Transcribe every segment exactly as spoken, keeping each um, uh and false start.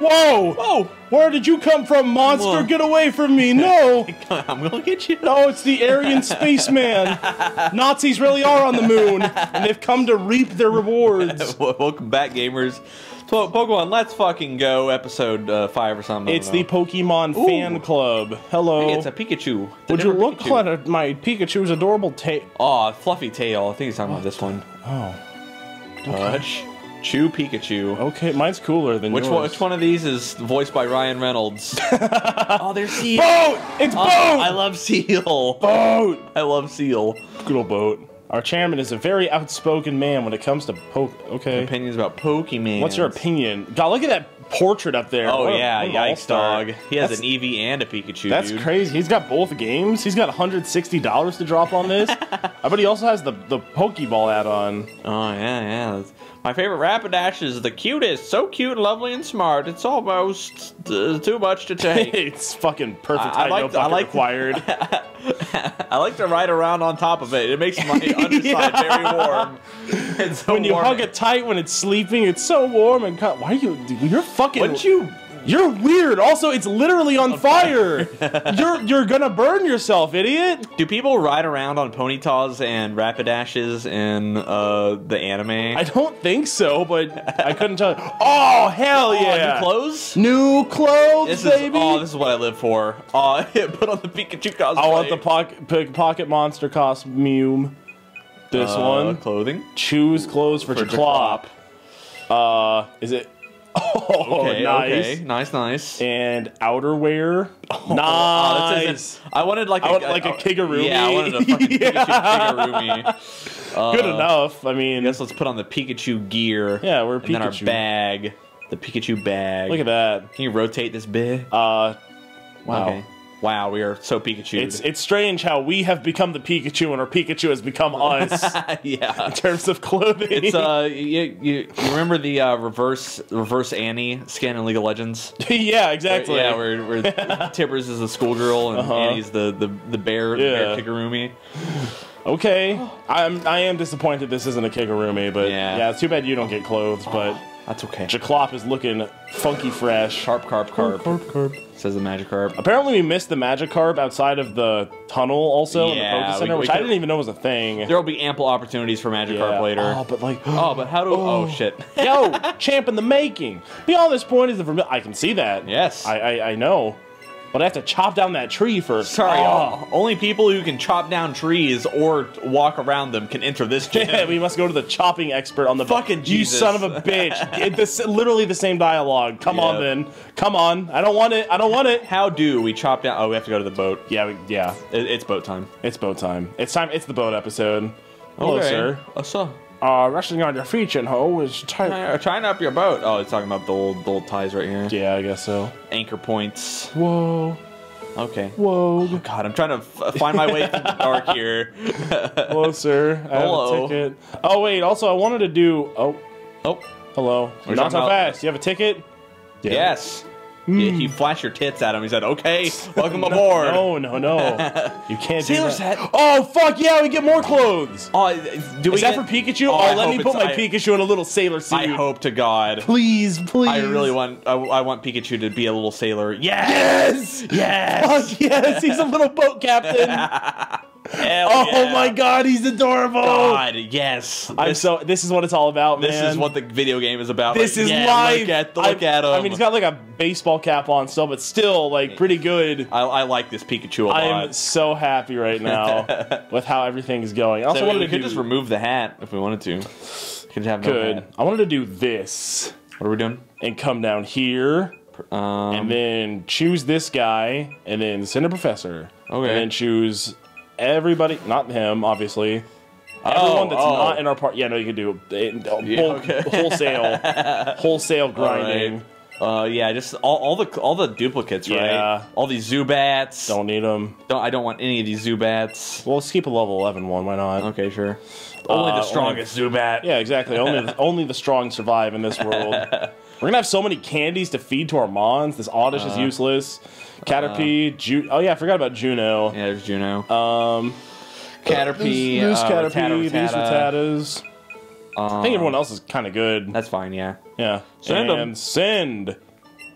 Whoa! Whoa! Where did you come from, monster? Whoa. Get away from me! No! I'm gonna get you. No, it's the Aryan Spaceman. Nazis really are on the moon, and they've come to reap their rewards. Welcome back, gamers. Pokemon Let's Fucking Go, episode uh, five or something. It's the Pokemon Ooh. Fan Club. Hello. Hey, it's a Pikachu. It's Would a you look Pikachu. at my Pikachu's adorable tail? Aw, oh, fluffy tail. I think he's talking what? about this one. Oh. Touch. Okay. Chew Pikachu. Okay, mine's cooler than which yours. One, which one of these is voiced by Ryan Reynolds? Oh, there's Seal. Boat! It's oh, Boat! I love Seal. Boat! I love Seal. Good old Boat. Our chairman is a very outspoken man when it comes to poke. Okay. Opinions about Pokemon. What's your opinion? God, look at that portrait up there. Oh, what yeah. A, yikes, dog. He has that's, an Eevee and a Pikachu. That's dude. crazy. He's got both games. He's got one hundred sixty dollars to drop on this. I bet he also has the, the Pokeball add on. Oh, yeah, yeah. That's, my favorite Rapidash is the cutest. So cute, lovely, and smart. It's almost uh, too much to take. It's fucking perfect. I, I like, no I like required. I like to ride around on top of it. It makes my underside yeah. very warm. It's so when you warming. hug it tight when it's sleeping, it's so warm and cut. Why are you? You're fucking. Wouldn't you? You're weird. Also, it's literally on fire. You're you're gonna burn yourself, idiot. Do people ride around on Ponytas and Rapidashes in uh, the anime? I don't think so, but I couldn't tell. Oh hell yeah! Oh, new clothes? New clothes, this is, baby. Oh, this is what I live for. Oh, put on the Pikachu cosplay. I want the pocket pocket monster costume. This uh, one clothing. Choose clothes for, for Jaclop. Uh, is it? Oh, okay, nice, okay. nice, nice. And outerwear, oh, nice. Oh, I wanted like I a, like a, a Kigurumi. Yeah, I wanted a fucking yeah. Pikachu Kigurumi. Uh, Good enough. I mean, I guess let's put on the Pikachu gear. Yeah, we're Pikachu. And then our bag, the Pikachu bag. Look at that. Can you rotate this bit? Uh, wow. Okay. Wow, we are so Pikachu. It's it's strange how we have become the Pikachu and our Pikachu has become us. Yeah, in terms of clothing. It's uh, you, you remember the uh, reverse reverse Annie skin in League of Legends? Yeah, exactly. Where, yeah, where, where Tibbers is the schoolgirl and uh -huh. Annie's the the the bear, yeah. the bear Kigurumi. Okay, I'm I am disappointed this isn't a Kigurumi, but yeah, yeah it's too bad you don't get clothes, but. That's okay. Jaclop is looking funky fresh. Carp, carp, carp. Carp, carp, carp. Says the Magikarp. Apparently we missed the Magikarp outside of the tunnel also yeah, in the Pokemon Center, we, which we I didn't even know was a thing. There'll be ample opportunities for Magikarp yeah. later. Oh, but like... oh, but how do... Oh, oh shit. Yo, champ in the making. Beyond this point is the vermil... I can see that. Yes. I, I, I know. But I have to chop down that tree first. Sorry, oh. only people who can chop down trees or walk around them can enter this gym. Yeah, we must go to the chopping expert on the fucking Jesus. You son of a bitch! It, this, literally the same dialogue. Come yep. on, then. Come on. I don't want it. I don't want it. How do we chop down? Oh, we have to go to the boat. Yeah, we, yeah. It, it's boat time. It's boat time. It's time. It's the boat episode. Hello, okay. sir. What's up? Uh, resting on your feet, and ho, is tying tying up your boat. Oh, it's talking about the old, the old ties right here. Yeah, I guess so. Anchor points. Whoa. Okay. Whoa. Oh, God, I'm trying to f find my way through the dark here. Hello, sir. I Hello. have a ticket. Oh wait. Also, I wanted to do. Oh. Oh. Hello. We're Not so fast. You have a ticket? Yeah. Yes. Mm. Yeah, he flashed your tits at him. He said, okay, welcome no, aboard. No, no, no. You can't do that. Hat. Oh, fuck, yeah, we get more clothes. Oh, do we Is get... that for Pikachu? Oh, oh let me put my I... Pikachu in a little sailor suit. I hope to God. Please, please. I really want I, I want Pikachu to be a little sailor. Yes! Yes! Yes! Fuck yes, he's a little boat captain. Hell oh yeah. my God, he's adorable! God, yes. I'm this, so. This is what it's all about, man. This is what the video game is about. This like, is yeah, life. Look, at, look I, at him. I mean, he's got like a baseball cap on still, but still, like, pretty good. I, I like this Pikachu a lot. I am so happy right now with how everything is going. I also so wanted we to could do, just remove the hat if we wanted to. Could have no Good. Hat. I wanted to do this. What are we doing? And come down here. Um, and then choose this guy, and then send a professor. Okay. And then choose. Everybody, not him, obviously. Oh, Everyone that's oh. not in our part. Yeah, no, you can do it, whole, yeah, okay. wholesale, wholesale grinding. Right. Uh, yeah, just all, all the all the duplicates, yeah. right? All these Zubats. Don't need them. Don't, I don't want any of these Zubats. Well, let's keep a level eleven one. Why not? Okay, sure. Only uh, the strongest only, Zubat. Yeah, exactly. Only the, only the strong survive in this world. We're gonna have so many candies to feed to our mons. This Oddish uh, is useless. Caterpie, uh, Ju oh yeah, I forgot about Juno. Yeah, there's Juno. Um, Caterpie, uh, Caterpie, Rattata, these Rattatas. Um, I think everyone else is kind of good. That's fine, yeah. Yeah. Send and them. Send.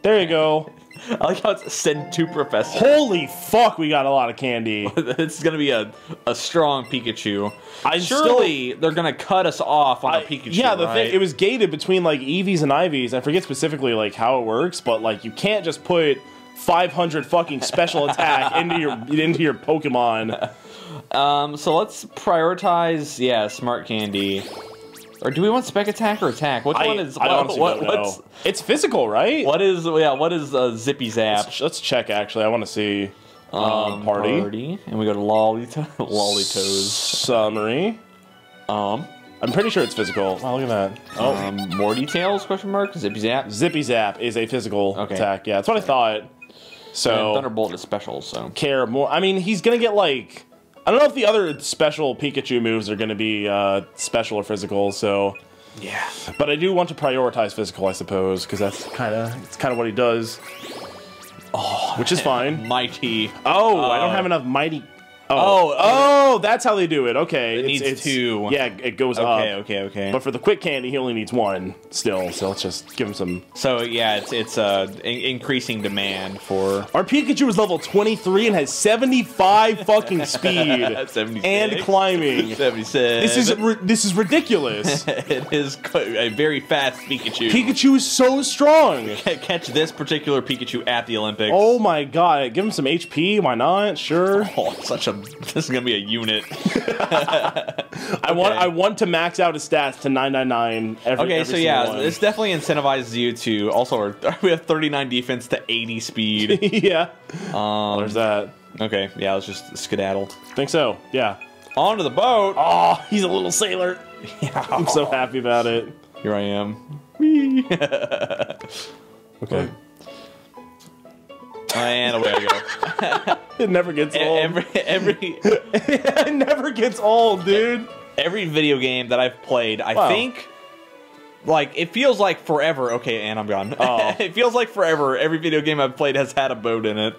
There you go. I like how it's send to Professor. Holy fuck, we got a lot of candy. It's gonna be a, a strong Pikachu. I Surely still, they're gonna cut us off on I, a Pikachu. Yeah, the right? thing it was gated between like Eevees and Ivies. I forget specifically like how it works, but like you can't just put five hundred fucking special attack into your into your Pokemon. Um, so let's prioritize. Yeah, Smart Candy. Or do we want Spec Attack or Attack? Which I, one is? I honestly what, don't what's, know. It's physical, right? What is? Yeah. What is uh, Zippy Zap? Let's, let's check. Actually, I want to see. Um, party. party. And we go to Lollytoes. Lollytoes. Summary. Um, I'm pretty sure it's physical. Wow, look at that. Oh, um, more details? Question mark. Zippy Zap. Zippy Zap is a physical okay. attack. Yeah, that's what I thought. So and Thunderbolt is special. So care more. I mean, he's gonna get like. I don't know if the other special Pikachu moves are going to be uh, special or physical, so yeah. But I do want to prioritize physical, I suppose, because that's kind of it's kind of what he does. Oh, which is fine. Mighty. Oh, uh, I don't have enough mighty. Oh, oh, oh, that's how they do it. Okay, it it's, needs it's, two. Yeah, it goes okay, up. Okay, okay, okay. But for the quick candy, he only needs one still. So let's just give him some. So yeah, it's it's uh, in increasing demand for. Our Pikachu is level twenty-three and has seventy-five fucking speed and climbing. seventy-six. This is this is ridiculous. It is a very fast Pikachu. Pikachu is so strong. Catch this particular Pikachu at the Olympics. Oh my god! Give him some H P. Why not? Sure. Oh, such a. This is gonna be a unit. okay. I want I want to max out his stats to nine nine nine. Every, okay, every so yeah, one. This definitely incentivizes you to also. Our, we have thirty-nine defense to eighty speed. yeah. Um, There's that. Okay, yeah, let's just skedaddle. Think so? Yeah. Onto the boat. Oh, he's a little sailor. Yeah. I'm so happy about it. Here I am. Whee. okay. And away we go. It never gets old. Every, every it never gets old, dude. Every video game that I've played, I wow. think, like, it feels like forever. Okay, and I'm gone. Oh. It feels like forever. Every video game I've played has had a boat in it.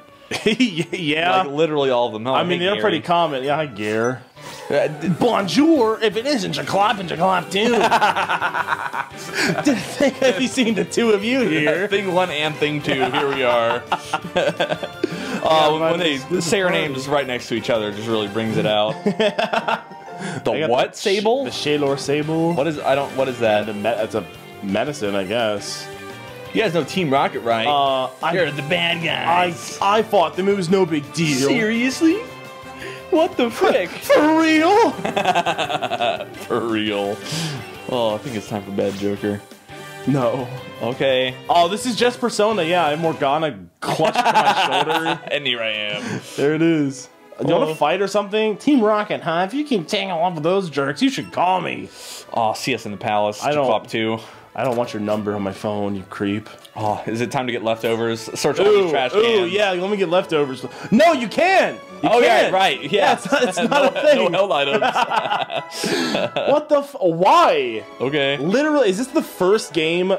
yeah. Like, literally all of them. Oh, I mean, hey, they're Gary. pretty common. Yeah, I gear. Uh, bonjour, if it isn't Jaclop and Jaclop two. Have you seen the two of you here? Thing one and thing two, here we are. uh, yeah, when they say our names right next to each other, it just really brings it out. The what the sable? The Shalor Sable. What is, I don't, what is that? That's a medicine, I guess. You guys know Team Rocket, right? Uh, They're I, the bad guys. I, I thought the move was no big deal. Seriously? What the frick? For real? For real. Oh, I think it's time for Bad Joker. No. Okay. Oh, this is just Persona. Yeah, I'm Morgana clutched to my shoulder. And here I am. There it is. Do you want to fight or something? Team Rocket, huh? If you keep tangle off with those jerks, you should call me. Oh, see us in the palace. I don't. Up too. I don't want your number on my phone, you creep. Oh, is it time to get leftovers? Search all the trash cans. Ooh, yeah, let me get leftovers. No, you can! You oh, can. yeah, right. Yeah, yeah it's not, it's not no, a thing. No held items. What the f- Why? Okay. Literally, is this the first game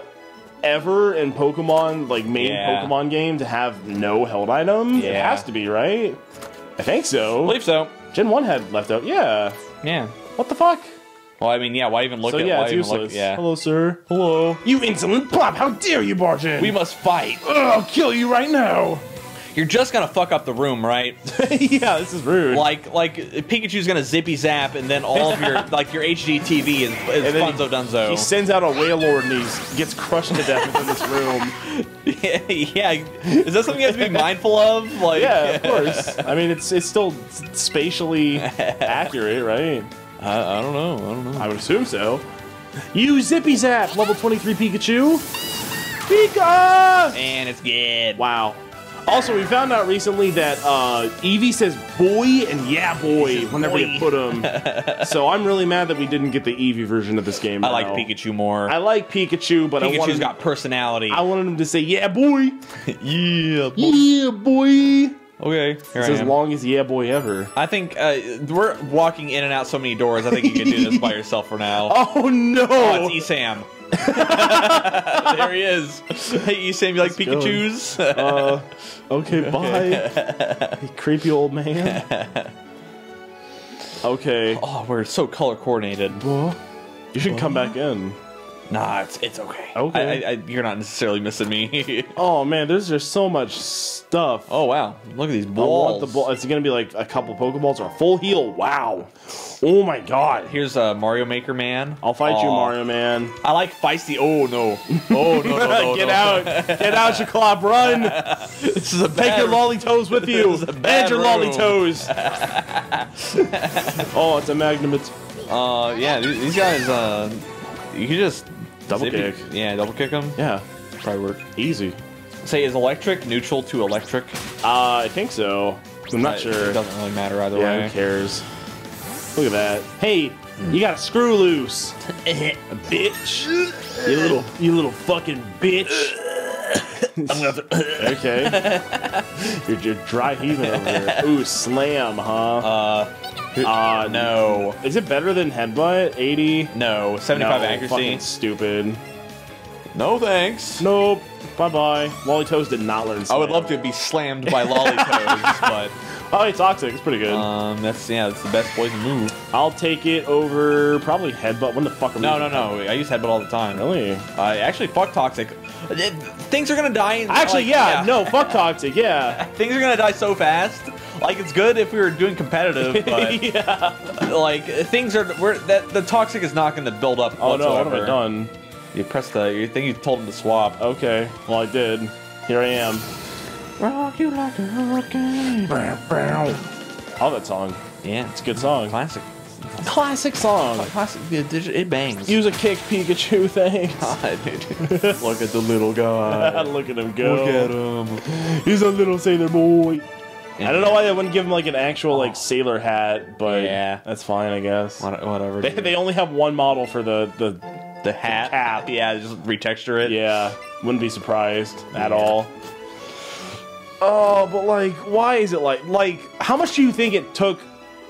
ever in Pokemon, like main yeah. Pokemon game, to have no held items? Yeah. It has to be, right? I think so. I believe so. Gen one had leftovers. Yeah. Yeah. What the fuck? Well, I mean, yeah, why even look so, at yeah, why it's even useless. Look, yeah. Hello, sir. Hello. You insolent plop, how dare you barge in? We must fight. Ugh, I'll kill you right now. You're just gonna fuck up the room, right? yeah, this is rude. Like, like Pikachu's gonna zippy zap, and then all of your, like, your H G T V is, is funzo dunzo. He sends out a Wailord, and he gets crushed to death within this room. yeah, yeah, is that something you have to be mindful of? Like, yeah, of course. I mean, it's it's still spatially accurate, right? I, I don't know. I don't know. I would assume so. You Zippy Zap, level twenty-three Pikachu. Pika! And it's good. Wow. Also, we found out recently that uh, Eevee says boy and yeah boy whenever you put them. So I'm really mad that we didn't get the Eevee version of this game. I now. like Pikachu more. I like Pikachu, but Pikachu's I Pikachu's got personality. I wanted him to say yeah boy. yeah, boy. Yeah, boy. Okay, here I am. It's as long as yeah boy ever. I think uh, we're walking in and out so many doors. I think you can do this by yourself for now. Oh no! Oh, it's ESAM. There he is. Hey ESAM, you like Pikachu's? uh, okay, bye. You creepy old man. Okay. Oh, we're so color coordinated. You should come back in. Nah, it's it's okay. Okay, I, I, I, you're not necessarily missing me. Oh man, there's just so much stuff. Oh wow, look at these balls. I want the ball. It's gonna be like a couple Pokeballs or a full heal. Wow. Oh my God. Here's a uh, Mario Maker Man. I'll fight Aww. you, Mario Man. I like feisty. Oh no. Oh no. no, no Get no, out. No. Get out, Jaclop. Run. This is a bad Take your Lollytoes with you. This is a bad and your Lollytoes. Oh, it's a Magnemite. Uh, yeah, these guys. Uh, you can just. Double Zippy. kick. Yeah, double kick him. Yeah. Probably work. Easy. Say, is electric neutral to electric? Uh, I think so. I'm not uh, sure. It doesn't really matter either yeah, way. Who cares? Look at that. Hey, mm. you got a screw loose. Bitch. You little, you little fucking bitch. I'm gonna have to okay. You're, you're dry heaving over here. Ooh, slam, huh? Uh. Uh, no. Is it better than Headbutt? eighty? No. seventy-five no, accuracy. Fucking stupid. No thanks. Nope. Bye-bye. Lollytoes did not learn slam. I would love to be slammed by Lollytoes, but... Oh, it's toxic. It's pretty good. Um, that's, yeah, that's the best poison move. I'll take it over probably Headbutt. When the fuck are we No, no, no. Time? I use Headbutt all the time. Really? Uh, actually, fuck toxic. Things are gonna die. Actually, like, yeah, yeah. No, fuck toxic. Yeah. Things are gonna die so fast. Like, it's good if we were doing competitive, but yeah. Like things are we're, that the toxic is not going to build up. Oh whatsoever. No, what have I done? You pressed the. You think you told him to swap? Okay, well I did. Here I am. Rock you like a hurricane. Oh, that song. Yeah, it's a good song. Classic. Classic song. Classic. It bangs. Use a kick, Pikachu. Thanks. God, dude. Look at the little guy. Look at him go. Look at him. He's a little sailor boy. I don't know why they wouldn't give him like an actual like sailor hat, but yeah, that's fine, I guess. Whatever. They, they only have one model for the the the hat. The cap. Yeah, just retexture it. Yeah, wouldn't be surprised at yeah. all. Oh, but like, why is it like like how much do you think it took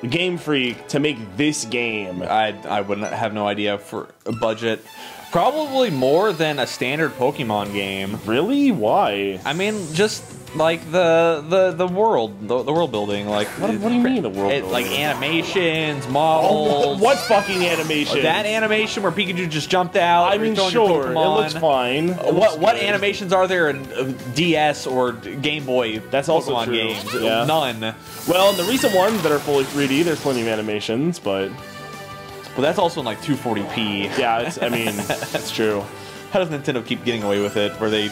Game Freak to make this game? I I wouldn't have no idea for a budget. Probably more than a standard Pokemon game. Really? Why? I mean, just. Like the the the world the, the world building like what, what do you mean the world it, building? Like animations models oh, what, what fucking animation that animation where Pikachu just jumped out I mean sure it looks fine it what looks what animations are there in D S or Game Boy that's Pokemon also true. games yeah. None well in the recent ones that are fully three D there's plenty of animations but well that's also in like two forty p yeah it's, I mean that's true. How does Nintendo keep getting away with it? Where they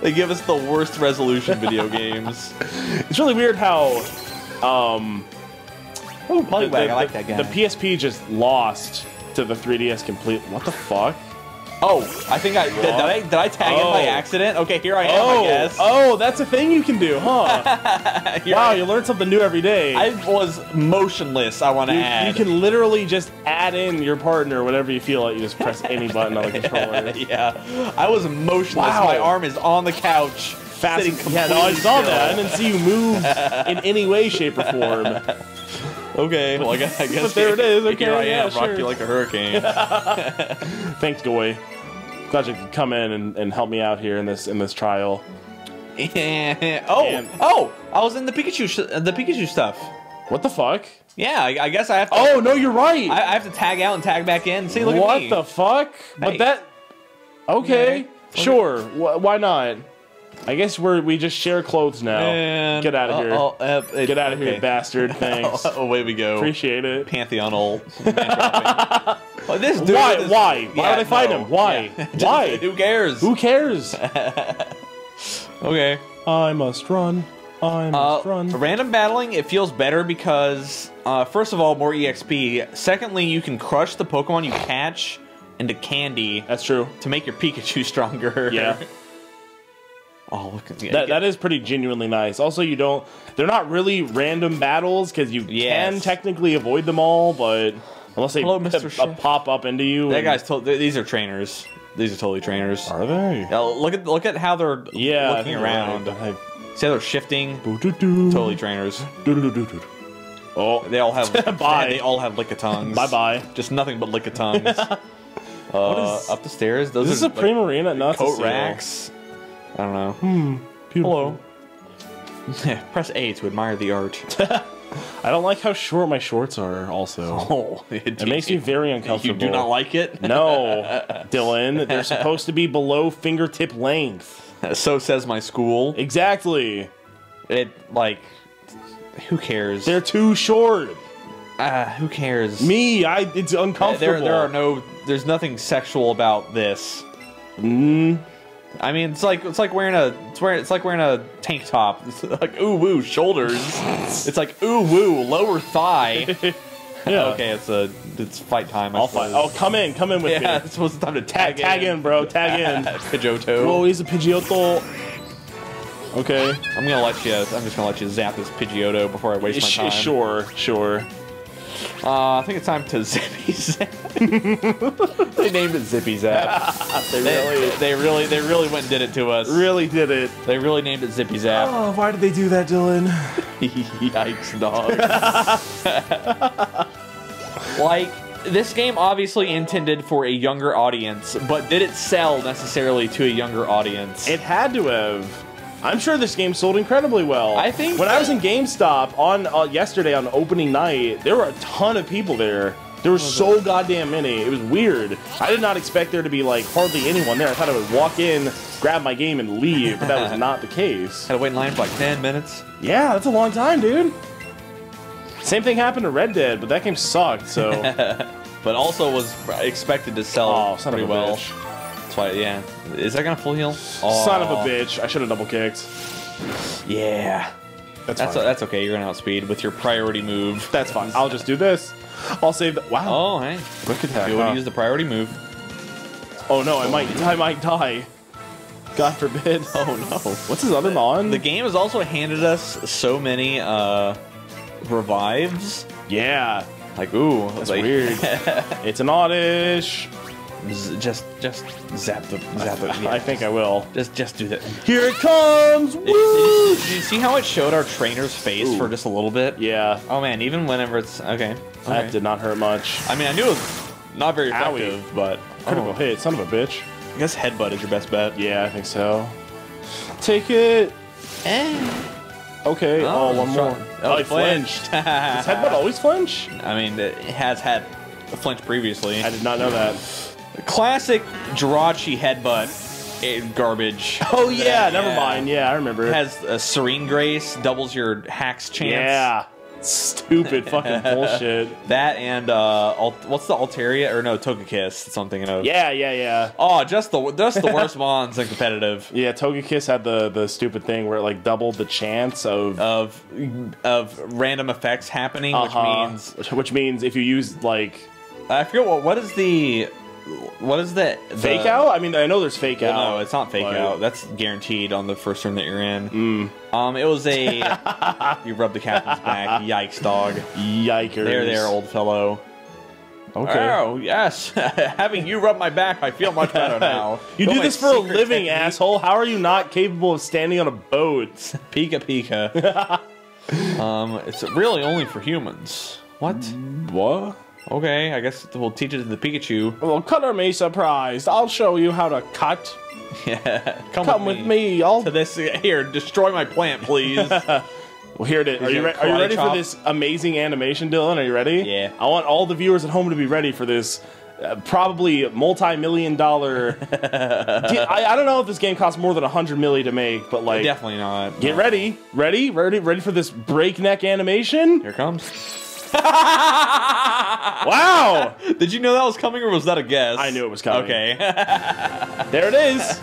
they give us the worst resolution video games. It's really weird how um, oh, Polywag, I like that guy. The P S P just lost to the three D S complete. What the fuck? Oh, I think I did. did I, did I tag oh. it by accident? Okay, here I am. Oh. I guess. Oh, that's a thing you can do, huh? Wow, you learn something new every day. I was motionless. I want to add. You can literally just add in your partner whenever you feel like. You just press any button on the controller. Yeah, I was motionless. Wow. My arm is on the couch. Fast. Yeah, no, I saw that. I didn't see you move in any way, shape, or form. Okay, well, I guess, I guess but there it is. Okay, here I yeah, am, sure. Rock you like a hurricane. Thanks, Goy. Glad you could come in and, and help me out here in this in this trial. Yeah. Oh, and oh! I was in the Pikachu sh the Pikachu stuff. What the fuck? Yeah, I, I guess I have to. Oh no, you're right. I, I have to tag out and tag back in. See, look what at me. What the fuck? Hey. But that. Okay, yeah. Sure. Wh why not? I guess we're we just share clothes now. Man. Get out of here! Oh, oh, uh, it, Get out of okay. here, bastard! Thanks. Oh, away we go. Appreciate it. Pantheonal. Well, this dude, why? This, why? Yeah, why would I fight no. him? Why? Yeah. Why? Who cares? Who cares? Okay. I must run. I must uh, run. Random battling. It feels better because uh, first of all, more E X P. Secondly, you can crush the Pokemon you catch into candy. That's true. To make your Pikachu stronger. Yeah. Oh, look at yeah, that! That is pretty genuinely nice. Also, you don't—they're not really random battles because you yes. can technically avoid them all, but unless they Hello, a, a pop up into you. That guy's told these are trainers. These are totally trainers. Are they? Yeah, look at look at how they're yeah, looking around. Right. See how they're shifting. Do, do, do. Totally trainers. Do, do, do, do, do. Oh, they all have bye. They all have lick a tongs. Bye bye. Just nothing but lick a tongs. uh, up the stairs. Those is this are a like, Primarina, not coat racks. I don't know. Hmm. Beautiful. Hello. Press A to admire the art. I don't like how short my shorts are, also. Oh, it, it makes me very uncomfortable. You do not like it? No, Dylan. They're supposed to be below fingertip length. So says my school. Exactly. It, like, who cares? They're too short. Ah, uh, who cares? Me, I. It's uncomfortable. There, there are no. There's nothing sexual about this. Mm. I mean, it's like it's like wearing a it's wearing it's like wearing a tank top. It's like ooh woo shoulders. It's like ooh woo lower thigh. Yeah. Okay, it's a it's fight time. I I'll suppose. fight. Oh, come in, come in with yeah, me. Yeah, it's supposed to time to tag tag in, tag in bro. Tag in. Pidgeotto. Whoa, he's a Pidgeotto. Okay, I'm gonna let you. I'm just gonna let you zap this Pidgeotto before I waste my time. Sure, sure. Uh, I think it's time to Zippy Zap. They named it Zippy Zap. they, really, they really, they really went and did it to us. Really did it. They really named it Zippy Zap. Oh, why did they do that, Dylan? Yikes, dog. Like, this game obviously intended for a younger audience, but did it sell necessarily to a younger audience? It had to have. I'm sure this game sold incredibly well. I think when I was in GameStop on uh, yesterday on opening night, there were a ton of people there. There were so goddamn many. It was weird. I did not expect there to be like hardly anyone there. I thought I would walk in, grab my game, and leave, but that was not the case. Had to wait in line for like ten minutes. Yeah, that's a long time, dude. Same thing happened to Red Dead, but that game sucked. So, but also was expected to sell oh, son pretty of a well. Bitch. Yeah, is that gonna full heal? Oh. Son of a bitch! I should have double kicked. Yeah, that's that's, a, that's okay. You're gonna outspeed with your priority move. That's fine. I'll just do this. I'll save. The wow. Oh hey, quick attack. You want to use the priority move? Oh no, I might, I might die. God forbid. Oh no. What's his other non? The game has also handed us so many uh, revives. Yeah. Like ooh, that's like, weird. It's an Oddish. Just, just zap the, zap it. Yeah. I think I will. Just, just do that. Here it comes! Woo! Did, did, did you see how it showed our trainer's face Ooh. for just a little bit? Yeah. Oh man, even whenever it's okay. That okay. did not hurt much. I mean, I knew it was not very effective, Owie. but critical oh. hit, son of a bitch. I guess headbutt is your best bet. Yeah, I think so. Take it. Eh. Okay. Oh, oh one more. Oh, he flinched. Does headbutt always flinch? I mean, it has had a flinch previously. I did not know that. Classic Jirachi headbutt garbage. Oh yeah, yeah, never mind. Yeah, I remember. It has a serene grace, doubles your hacks chance. Yeah. Stupid fucking bullshit. That and uh what's the Altaria or no Togekiss, that's what I'm thinking of. Yeah, yeah, yeah. Oh, just the just the worst mons in competitive. Yeah, Togekiss had the the stupid thing where it like doubled the chance of of of random effects happening, uh-huh. which means which means if you use like I forget what what is the What is that? Fake the, out? I mean, I know there's fake well, out. No, it's not fake but, out. That's guaranteed on the first room that you're in. Mm. Um, it was a... you rubbed the captain's back. Yikes, dog. Yikers. There, there, old fellow. Okay. Oh, yes. Having you rub my back, I feel much better now. You Don't do this for a living, technique. asshole. How are you not capable of standing on a boat? Pika pika. um, it's really only for humans. What? What? Okay, I guess we'll teach it to the Pikachu. Well, color me surprised. I'll show you how to cut. Yeah, come, come with me. With me. I'll to this here. Destroy my plant, please. Well, here it is. Are you, re are you ready chop? for this amazing animation, Dylan? Are you ready? Yeah. I want all the viewers at home to be ready for this. Uh, probably multi-million dollar. get, I, I don't know if this game costs more than a hundred million to make, but like definitely not. Get no. ready, ready, ready, ready for this breakneck animation. Here it comes. Wow! Did you know that was coming, or was that a guess? I knew it was coming. Okay. There it is.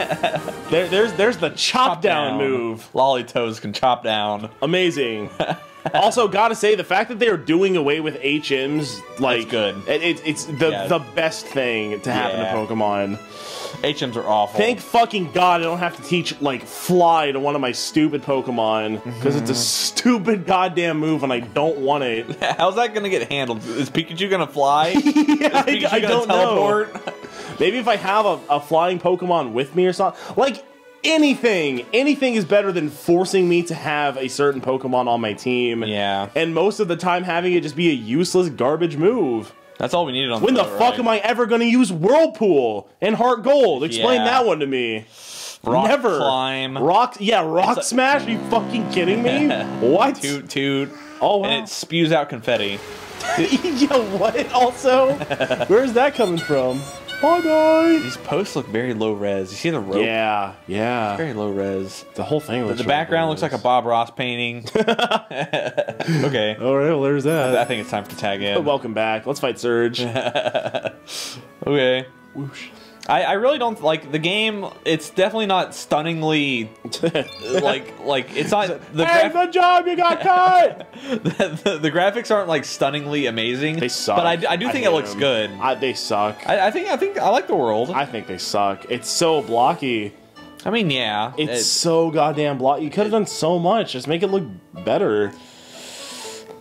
There, there's, there's the chop, chop down, down move. Lollytoes can chop down. Amazing. Also, gotta say, the fact that they are doing away with H Ms, like, it's good. It, it, it's the yeah. the best thing to happen yeah. to Pokemon. H Ms are awful. Thank fucking God I don't have to teach like fly to one of my stupid Pokemon because mm-hmm. it's a stupid goddamn move and I don't want it. How's that gonna get handled? Is Pikachu gonna fly? yeah, Is Pikachu I, I gonna don't teleport? know. Maybe if I have a, a flying Pokemon with me or something. Like anything, anything is better than forcing me to have a certain Pokemon on my team. Yeah. And most of the time, having it just be a useless garbage move. That's all we needed on the When the fuck right? am I ever going to use Whirlpool and Heart Gold? Explain yeah. that one to me. Rock Never. Climb. Rock, yeah, Rock it's Smash? Are you fucking kidding me? What? Toot, toot. Oh, wow. And it spews out confetti. Yeah, what? Also, where's that coming from? Bye bye. These posts look very low res. You see the rope? Yeah, yeah. It's very low res. The whole thing. Looks the background looks like a Bob Ross painting. Okay. All right. Well, there's that. I think it's time to tag in. Welcome back. Let's fight Surge. Okay. Whoosh. I, I really don't like the game. It's definitely not stunningly like like it's not the hey, good job you got cut. the, the, the graphics aren't like stunningly amazing. They suck. But I, I do think I it looks them. good. I, they suck. I, I think I think I like the world. I think they suck. It's so blocky. I mean, yeah. It's, it's so goddamn blocky. You could have done so much. Just make it look better.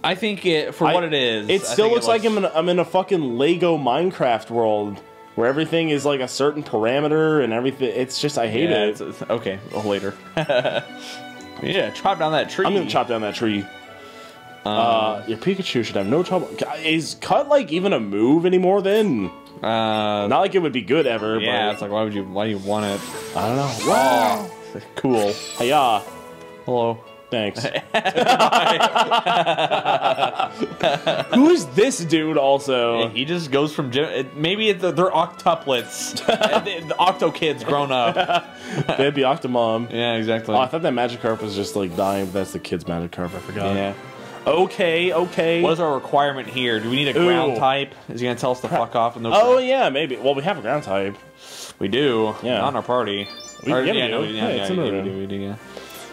I think it for I, what it is. It still looks, it looks like I'm in a, I'm in a fucking Lego Minecraft world. Where everything is like a certain parameter and everything. It's just, I hate yeah, it. It's, it's, okay, well, later. Yeah, chop down that tree. I'm going to chop down that tree. Um, uh, your Pikachu should have no trouble. Is cut like even a move anymore then? Uh, Not like it would be good ever. Yeah, but it's like, why would you, why do you want it? I don't know. Wow. Cool. Hiya. Hello. Thanks. Who is this dude also? He just goes from gym. Maybe it's, they're octuplets. The, the octo kids grown up. They'd be Octomom. Yeah, exactly. Oh, I thought that Magikarp was just like dying, but that's the kid's Magikarp. I forgot. Yeah. Okay, okay. What is our requirement here? Do we need a Ooh. ground type? Is he going to tell us to fuck off? And no oh, ground? yeah, maybe. Well, we have a ground type. We do. Yeah. Not in our party. We, or, yeah, we yeah, do. No, yeah, yeah, yeah, yeah, yeah, we do. We do, yeah.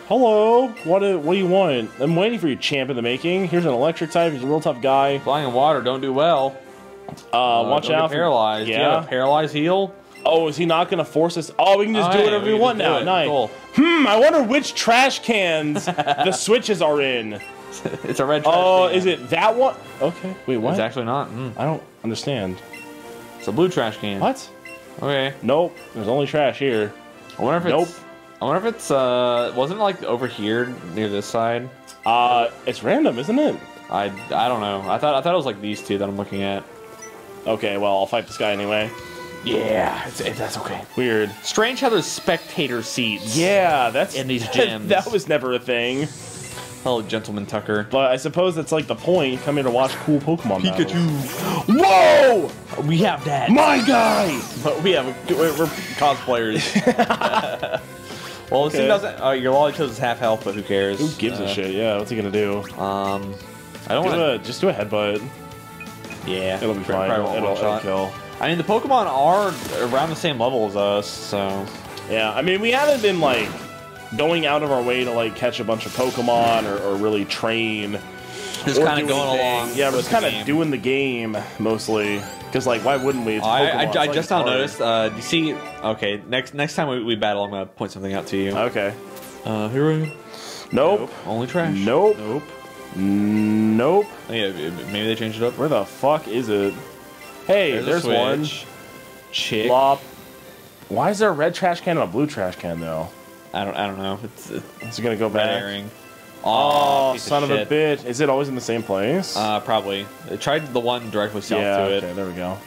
Hello, what, uh, what do you want? I'm waiting for you, champ in the making. Here's an electric type. He's a real tough guy. Flying in water, don't do well. Uh, uh watch out. Get paralyzed. Yeah. Do you have a paralyzed heal? Oh, is he not going to force us? Oh, we can just oh, do yeah, whatever we, we want now. Nice. Cool. Hmm, I wonder which trash cans the switches are in. It's a red trash Oh, uh, can. Is it that one? Okay. Wait, what? It's actually not. Mm. I don't understand. It's a blue trash can. What? Okay. Nope. There's only trash here. I wonder if nope. it's... Nope. I wonder if it's, uh, wasn't it like over here near this side? Uh, it's random, isn't it? I, I don't know. I thought, I thought it was like these two that I'm looking at. Okay, well, I'll fight this guy anyway. Yeah, it's, it, that's okay. Weird. Strange how there's spectator seats. Yeah, that's... in these gyms. That was never a thing. Hello, Gentleman Tucker. But I suppose that's like the point. Come here to watch cool Pokemon Pikachu. Battles. Whoa! We have that. My guy! But we have, a, we're, we're cosplayers. Well, okay. It doesn't. Uh, your Lollytoes is half health, but who cares? Who gives uh, a shit? Yeah, what's he gonna do? Um, I don't want to just do a headbutt. Yeah, it'll be fine. It'll, it'll, it'll kill. I mean, the Pokemon are around the same level as us, so. Yeah, I mean, we haven't been like going out of our way to like catch a bunch of Pokemon or, or really train. Just kind of going things. along. Yeah, we're just kind of doing the game mostly. Because, like, why wouldn't we? It's I, I, I just now noticed. Uh, do you see? Okay, next next time we, we battle, I'm going to point something out to you. Okay. Uh, here we go. Nope. Nope. Only trash. Nope. Nope. Nope. Yeah, maybe they changed it up. Where the fuck is it? Hey, there's, there's one. Chick. Plop. Why is there a red trash can and a blue trash can, though? I don't I don't know. It's, it's going to go back. Airing. Oh, oh son of, of a bitch. Is it always in the same place? Uh, probably. I tried the one directly south yeah, to it. Okay, there we go.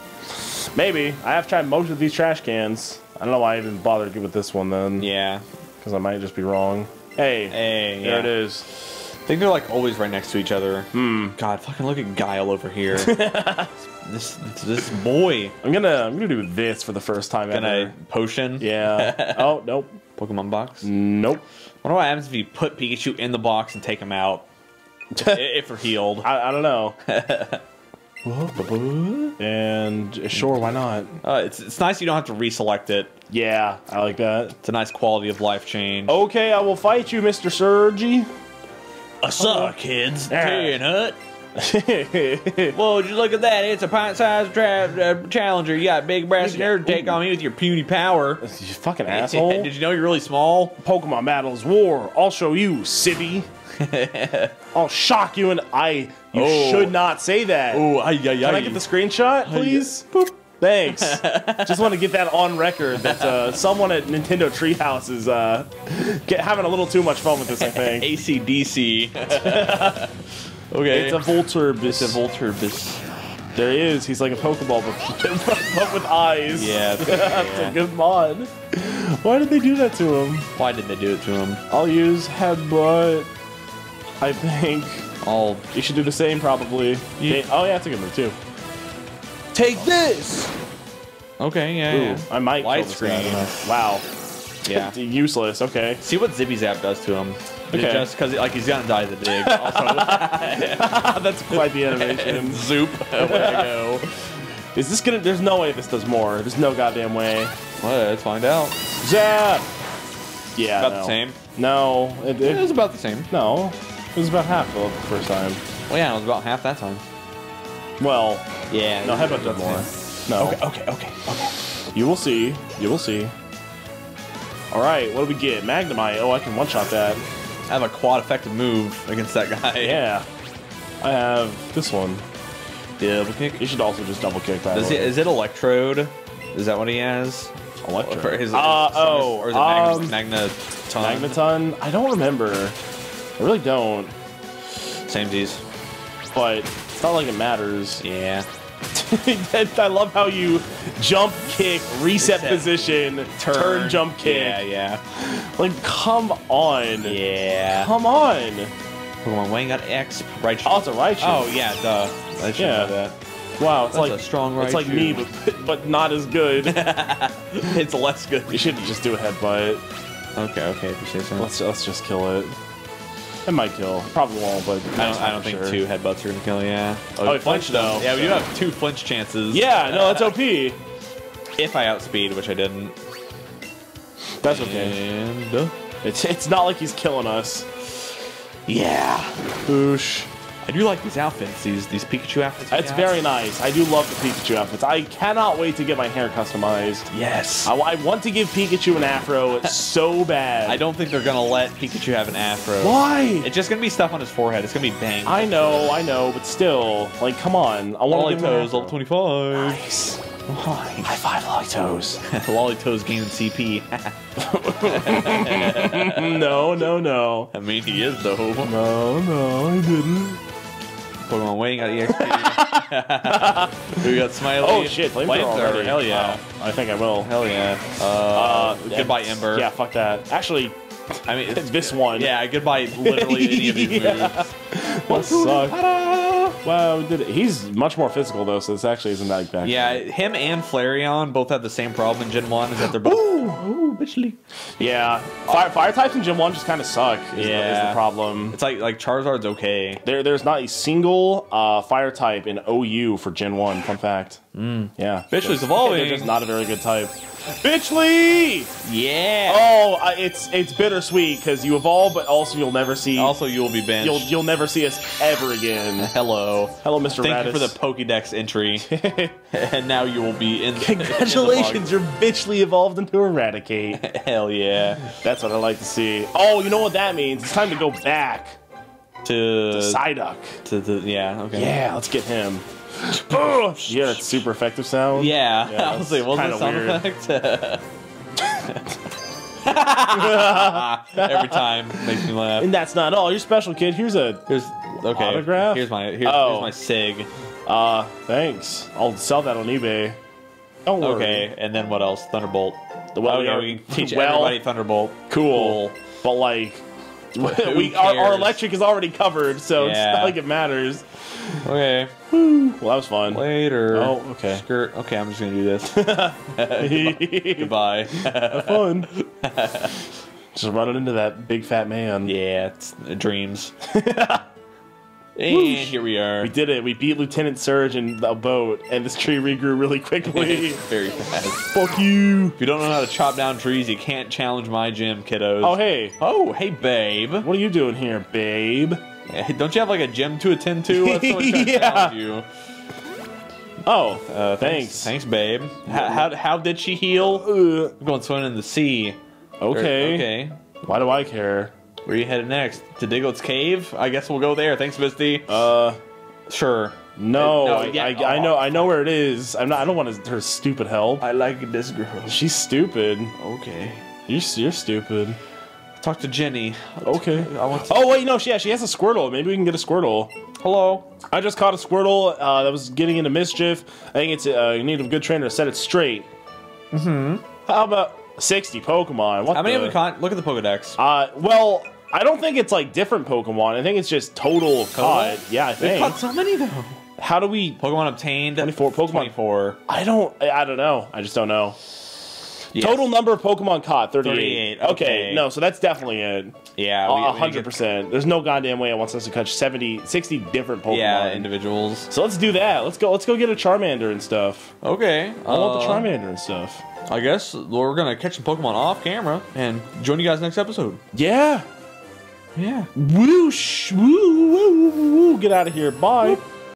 Maybe. I have tried most of these trash cans. I don't know why I even bothered with this one then. Yeah. Because I might just be wrong. Hey. Hey. There yeah. it is. I think they're like always right next to each other. Hmm. God, fucking look at Guile over here. This this boy. I'm gonna I'm gonna do this for the first time Can ever. Can I potion? Yeah. Oh nope. Pokemon box? Nope. I wonder what happens if you put Pikachu in the box and take him out. If we're healed. I, I don't know. And sure, why not? Uh, it's, it's nice you don't have to reselect it. Yeah, I like that. It's a nice quality of life change. Okay, I will fight you, Mister Surgy. I saw, kids. Tearing hut. Whoa, did you look at that? It's a pint-sized uh, challenger. You got big brass nerve to take on me with your puny power. You fucking asshole. Did you know you're really small? Pokemon battles war. I'll show you, Sibby. I'll shock you and I... You oh. should not say that. Ooh, aye, aye, Can aye. I get the screenshot, please? Boop. Thanks. Just want to get that on record that uh, someone at Nintendo Treehouse is uh, get, having a little too much fun with this, I think. A C D C. Okay. It's a Voltorb. It's a Voltorb. There he is. He's like a Pokeball, but with eyes. Yeah. That's yeah. a good mod. Why did they do that to him? Why did they do it to him? I'll use headbutt, I think. all. You should do the same, probably. Yeah. They, oh, yeah, that's a good move, too. Take oh. this! Okay, yeah, Ooh, yeah. I might Light kill this guy. Wow. Yeah. Useless, okay. See what Zippy Zap does to him. Okay. Just because, like, he's gonna die the dig. Also, that's quite the animation. Zoop. Oh, there you go. Is this gonna? There's no way this does more. There's no goddamn way. Let's find out. Zap. Yeah. About no. the same. No. It, it, it was about the same. No. It was about half of the first time. Well, yeah, it was about half that time. Well. Yeah. No, how about that more? No. Okay. Okay. Okay. Okay. You will see. You will see. All right. What do we get? Magnemite. Oh, I can one-shot that. I have a quad effective move against that guy. Yeah. I have this one. Double kick. You should also just double kick that. Does he, is it Electrode? Is that what he has? Electrode. Is it, uh, is it, oh. Or is it um, Magneton? Magneton? I don't remember. I really don't. Same D's. But it's not like it matters. Yeah. I love how you jump kick, reset, reset. position, turn. turn, jump kick. Yeah, yeah. Like, come on. Yeah. Come on. Come on, Wayne got X. Right shoe. Oh, it's a right shoe. Oh, yeah, duh. I should yeah. know that. Wow, it's That's like a strong right It's like shoe. me, but, but not as good. It's less good. You should just do a headbutt. Okay, okay, appreciate that. Let's let's just kill it. It might kill. Probably won't, but I don't, I don't think sure. two headbutts are gonna kill. Yeah. Oh, oh we flinched though. Yeah, so. we do have two flinch chances. Yeah, no, that's O P. If I outspeed, which I didn't. That's okay. And uh, it's it's not like he's killing us. Yeah. Boosh. I do like these outfits, these these Pikachu outfits. It's very nice. I do love the Pikachu outfits. I cannot wait to get my hair customized. Yes. I, I want to give Pikachu an afro so bad. I don't think they're going to let Pikachu have an afro. Why? It's just going to be stuff on his forehead. It's going to be bangs. I know, I know, but still. Like, come on. I want Lollytoes, level twenty-five. Nice. Why? High five, Lollytoes. Lollytoes gaining C P. No, no, no. I mean, he is, though. No, no, he didn't. Pokemon Wayne got E X P. We got Smiley. Oh shit, flamethrower. Hell yeah. Wow. I think I will. Hell yeah. Uh, uh, goodbye, Ember. Yeah, fuck that. Actually, I mean, it's this one. Yeah, goodbye literally any of these yeah. moves. What sucks. Wow, did it. He's much more physical, though, so this actually isn't that bad. Yeah, him and Flareon both have the same problem in Gen one, is that they're both... Ooh, ooh, bitchly. Yeah, fire, fire types in Gen one just kind of suck, is, yeah. the, is the problem. It's like like Charizard's okay. There, There's not a single uh, fire type in O U for Gen one, fun fact. Mm. Yeah. Bitchly's evolving. They're just not a very good type. Bitchly! Yeah. Oh, uh, it's it's bittersweet because you evolve, but also you'll never see. Also, you'll be benched. You'll you'll never see us ever again. Hello, hello, Mister Thank Raditz. you for the Pokédex entry. And now you will be in. Congratulations, in the you're bitchly evolved into Eradicate. Hell yeah, that's what I like to see. Oh, you know what that means? It's time to go back to, to Psyduck. To the yeah, okay. Yeah, let's get him. Oh, yeah, that's super effective sound. Yeah, yeah I was like, what was the sound effect? Every time makes me laugh. And that's not all. You're special, kid. Here's a here's okay. autograph. Here's my here's, oh. here's my sig. Uh, thanks. I'll sell that on eBay. Don't worry. Okay, and then what else? Thunderbolt. The well, oh, yeah, we teach well, everybody Thunderbolt. Cool, cool. But like. we our, our electric is already covered, so yeah. it's not like it matters. Okay. Woo. Well, that was fun. Later. Oh, okay. Skirt. Okay, I'm just gonna do this. Goodbye. Goodbye. Have fun. Just running into that big fat man. Yeah, it's uh, dreams. And Whoosh. here we are. We did it. We beat Lieutenant Surge in a boat, and this tree regrew really quickly. Very fast. Fuck you. If you don't know how to chop down trees, you can't challenge my gym, kiddos. Oh, hey. Oh, hey, babe. What are you doing here, babe? Hey, don't you have, like, a gym to attend to? That's someone trying to yeah. challenge you. Oh, uh, thanks. Thanks, babe. How, how, how did she heal? Uh, I'm going swimming in the sea. Okay. Or, okay. Why do I care? Where are you headed next? To Diglett's Cave? I guess we'll go there. Thanks, Misty. Uh, sure. No, no I, yeah, I, oh. I know, I know where it is. I'm not. I don't want her stupid help. I like this girl. She's stupid. Okay. You're you're stupid. Talk to Jenny. Okay. I want to oh wait, no. She yeah, she has a Squirtle. Maybe we can get a Squirtle. Hello. I just caught a Squirtle uh, that was getting into mischief. I think it's uh, you need a good trainer to set it straight. Mm-hmm. How about sixty Pokemon? What How many the... have we caught? Look at the Pokedex. Uh, well. I don't think it's like different Pokemon. I think it's just total, total? caught. Yeah, I think. They caught so many though. How do we Pokemon obtained? twenty-four Pokemon. twenty-four. I don't. I don't know. I just don't know. Yes. Total number of Pokemon caught, thirty-eight. thirty-eight. Okay. okay, no, so that's definitely it. Yeah, one hundred percent. There's no goddamn way it wants us to catch seventy, sixty different Pokemon. Yeah, individuals. So let's do that. Let's go. Let's go get a Charmander and stuff. Okay. I uh, want the Charmander and stuff. I guess we're gonna catch some Pokemon off camera and join you guys next episode. Yeah. Yeah. Whoosh. Woo. Woo. Woo. Woo. Get out of here. Bye. Whoop.